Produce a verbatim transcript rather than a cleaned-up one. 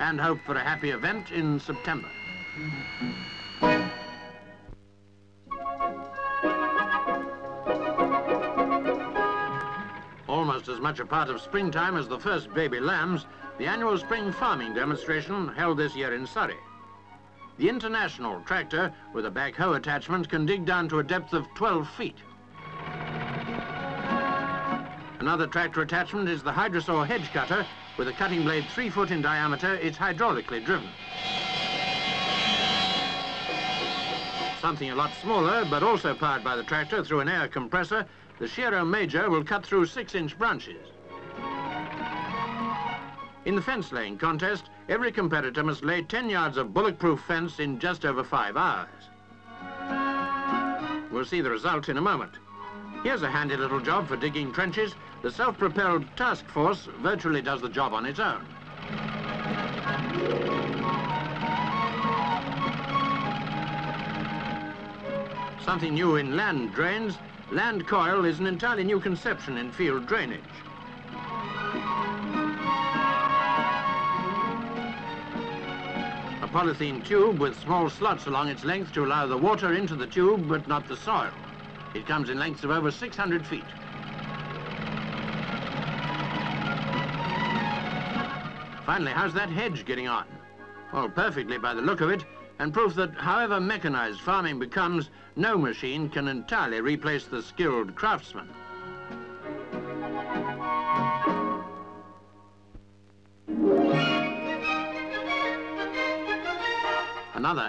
and hope for a happy event in September. Almost as much a part of springtime as the first baby lambs, the annual spring farming demonstration held this year in Surrey. The international tractor with a backhoe attachment can dig down to a depth of twelve feet. Another tractor attachment is the Hydrosaw Hedge Cutter with a cutting blade three foot in diameter. It's hydraulically driven. Something a lot smaller, but also powered by the tractor through an air compressor, the Shiro Major will cut through six-inch branches. In the fence-laying contest, every competitor must lay ten yards of bulletproof fence in just over five hours. We'll see the result in a moment. Here's a handy little job for digging trenches. The self-propelled task force virtually does the job on its own. Something new in land drains, land coil is an entirely new conception in field drainage. A polythene tube with small slots along its length to allow the water into the tube but not the soil. It comes in lengths of over six hundred feet. Finally, how's that hedge getting on? Well, perfectly by the look of it, and proof that however mechanized farming becomes, no machine can entirely replace the skilled craftsman. Another